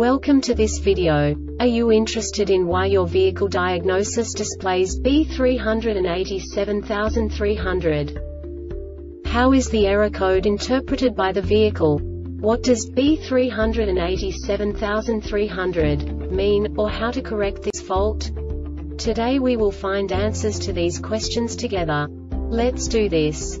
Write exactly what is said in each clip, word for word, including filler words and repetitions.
Welcome to this video. Are you interested in why your vehicle diagnosis displays B three eight seven three zero zero? How is the error code interpreted by the vehicle? What does B three eight seven three zero zero mean, or how to correct this fault? Today we will find answers to these questions together. Let's do this.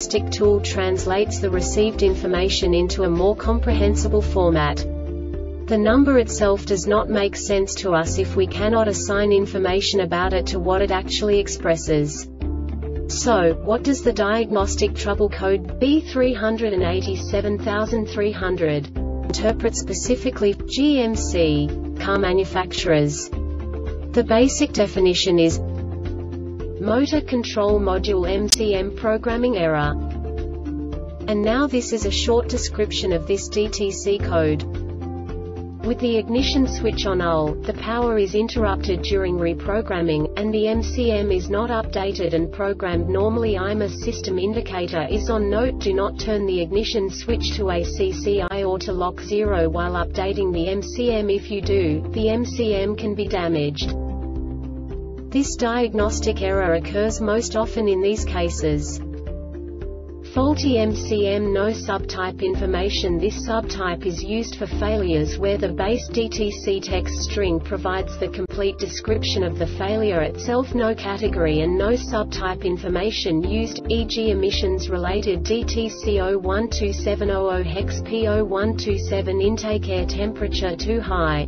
tool translates the received information into a more comprehensible format. The number itself does not make sense to us if we cannot assign information about it to what it actually expresses. So, what does the diagnostic trouble code B three eight seven three zero zero interpret specifically for G M C car manufacturers? The basic definition is motor control module M C M programming error. And now this is a short description of this D T C code. With the ignition switch on O L, the power is interrupted during reprogramming, and the M C M is not updated and programmed normally. I M A system indicator is on. Note: do not turn the ignition switch to A C C or to lock zero while updating the M C M. If you do, the M C M can be damaged. This diagnostic error occurs most often in these cases. Faulty M C M, no subtype information. This subtype is used for failures where the base D T C text string provides the complete description of the failure itself. No category and no subtype information used, for example emissions-related D T C zero one two seven zero zero hex P zero one two seven intake air temperature too high.